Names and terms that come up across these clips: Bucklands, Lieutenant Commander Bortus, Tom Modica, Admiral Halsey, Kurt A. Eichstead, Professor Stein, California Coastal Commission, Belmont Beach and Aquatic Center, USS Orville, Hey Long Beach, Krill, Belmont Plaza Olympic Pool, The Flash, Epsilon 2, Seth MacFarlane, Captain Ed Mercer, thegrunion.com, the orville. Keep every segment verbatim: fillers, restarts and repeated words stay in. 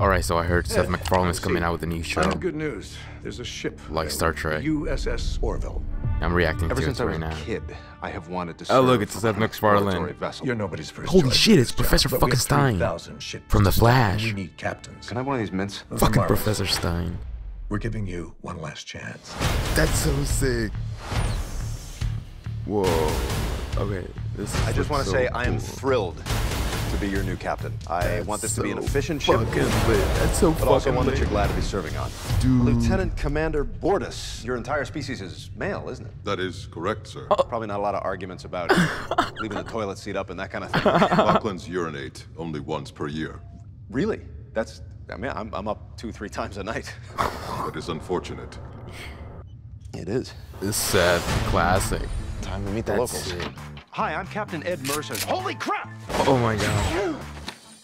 Alright, so I heard Seth uh, MacFarlane is coming out with a new show. Good news. There's a ship. Like Star Trek. U S S Orville. I'm reacting Ever to since it I was right a now. Kid, I have wanted to oh, look, it's Seth MacFarlane. You're nobody's first Holy shit, it's Professor job, fucking Stein. From The Flash. We need captains. Can I have one of these mints? Those fucking Professor Stein. We're giving you one last chance. That's so sick. Whoa. Okay, this is I just want to so say cool. I am thrilled to be your new captain. I That's want this so to be an efficient ship. That's so but fucking also one lit. That you're glad to be serving on. Dude. Lieutenant Commander Bortus, your entire species is male, isn't it? That is correct, sir. Oh. Probably not a lot of arguments about it. Leaving the toilet seat up and that kind of thing. Bucklands urinate only once per year. Really? That's, I mean, I'm, I'm up two, three times a night. That is unfortunate. It is. This uh, classic. Time to meet the locals. It. Hi, I'm Captain Ed Mercer. Holy crap! Oh my god.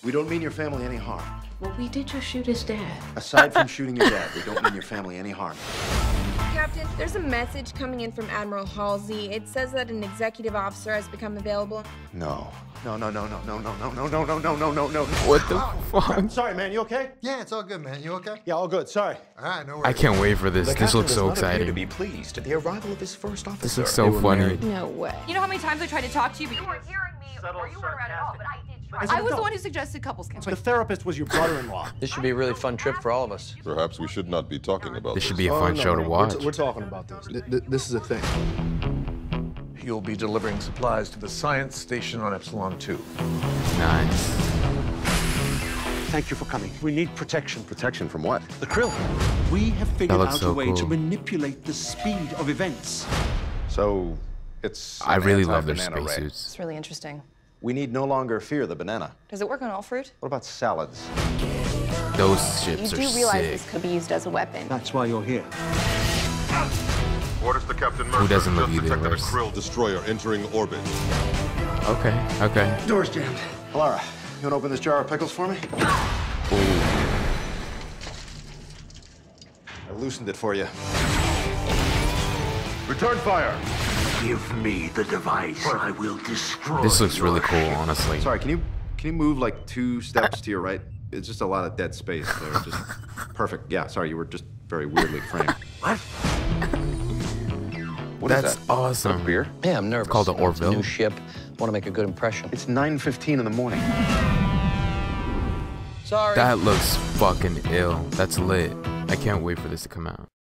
We don't mean your family any harm. Well, we did just shoot his dad. Aside from shooting your dad, we don't mean your family any harm. Captain, there's a message coming in from Admiral Halsey. It says that an executive officer has become available. No. No, no, no, no, no, no, no, no, no, no, no, no, no, no. What the fuck? Sorry, man. You okay? Yeah, it's all good, man. You okay? Yeah, all good. Sorry. All right, no worries. I can't wait for this. This looks so exciting. To be pleased at the arrival of his first officer. This is so funny. No way. You know how many times I tried to talk to you, but you weren't hearing me, or you weren't around at all. But I did try. I was the one who suggested couples counseling. The therapist was your brother-in-law. This should be a really fun trip for all of us. Perhaps we should not be talking about this. This should be a fun show to watch. We're talking about this. This is a thing. You'll be delivering supplies to the science station on Epsilon two. Nice. Thank you for coming. We need protection. Protection from what? The Krill. We have figured out so a way cool. to manipulate the speed of events. So, it's... I really love their spacesuits. It's really interesting. We need no longer fear the banana. Does it work on all fruit? What about salads? Those ships are sick. You do realize this could be used as a weapon. That's why you're here. Orders to Captain Mercer. Who doesn't love you the universe? Just detected a Krill destroyer entering orbit. Okay, okay. Door's jammed. Lara, you want to open this jar of pickles for me? Ooh. I loosened it for you. Return fire! Give me the device. I will destroy. This looks really cool, honestly. Sorry, can you can you move like two steps to your right? It's just a lot of dead space there. Just perfect. Yeah, sorry, you were just very weirdly framed. What? What That's that? awesome. That beer? Yeah, I'm nervous. It's called the Orville. It's a new ship. Want to make a good impression. It's nine fifteen in the morning. Sorry. That looks fucking ill. That's lit. I can't wait for this to come out.